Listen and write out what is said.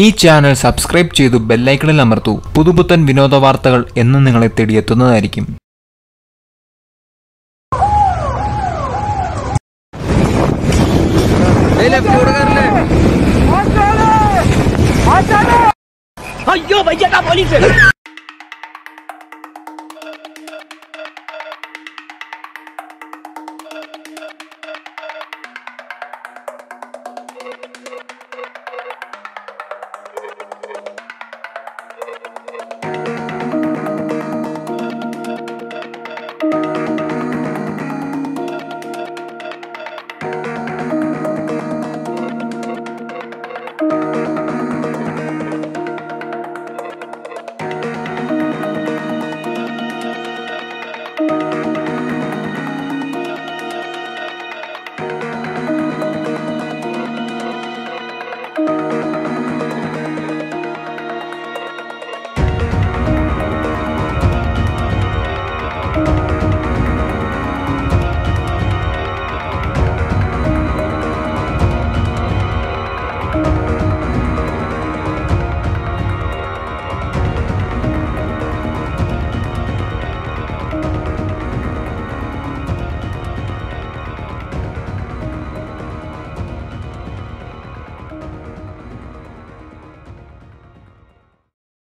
ഈ channel subscribe ചെയ്തു ബെല്ലൈക്കണിൽ അമർത്തൂ. പുതുപുത്തൻ വിനോദ വാർത്തകൾ എന്നും നിങ്ങളെ തേടിയെത്തുന്നതായിരിക്കും.